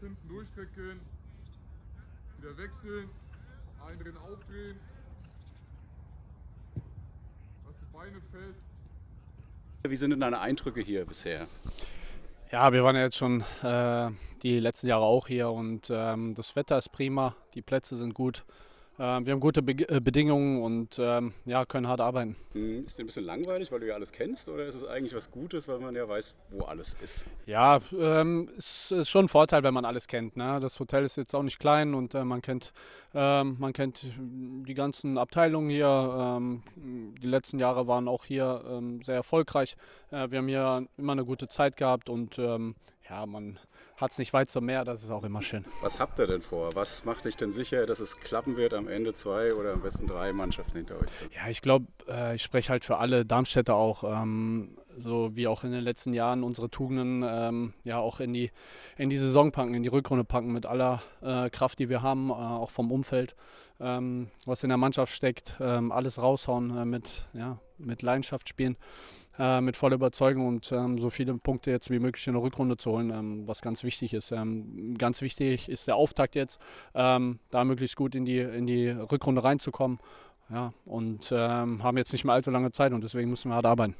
rechts hinten durchstrecken, wieder wechseln, eindrehen, aufdrehen, lass die Beine fest. Wie sind denn deine Eindrücke hier bisher? Ja, wir waren ja jetzt schon die letzten Jahre auch hier und das Wetter ist prima, die Plätze sind gut. Wir haben gute Bedingungen und ja, können hart arbeiten. Ist dir ein bisschen langweilig, weil du ja alles kennst, oder ist es eigentlich was Gutes, weil man ja weiß, wo alles ist? Ja, es ist schon ein Vorteil, wenn man alles kennt, ne? Das Hotel ist jetzt auch nicht klein und man kennt die ganzen Abteilungen hier. Die letzten Jahre waren auch hier sehr erfolgreich. Wir haben hier immer eine gute Zeit gehabt und ja, man hat es nicht weit zum Meer, das ist auch immer schön. Was habt ihr denn vor? Was macht dich denn sicher, dass es klappen wird, am Ende 2 oder am besten 3 Mannschaften hinter euch sind? Ja, ich glaube, ich spreche halt für alle Darmstädter auch. So wie auch in den letzten Jahren unsere Tugenden ja auch in die Saison packen, in die Rückrunde packen mit aller Kraft, die wir haben, auch vom Umfeld, was in der Mannschaft steckt, alles raushauen, mit Leidenschaft spielen, mit voller Überzeugung und so viele Punkte jetzt wie möglich in der Rückrunde zu holen, was ganz wichtig ist. Ganz wichtig ist der Auftakt jetzt, da möglichst gut in die Rückrunde reinzukommen, ja, und haben jetzt nicht mehr allzu lange Zeit und deswegen müssen wir hart arbeiten.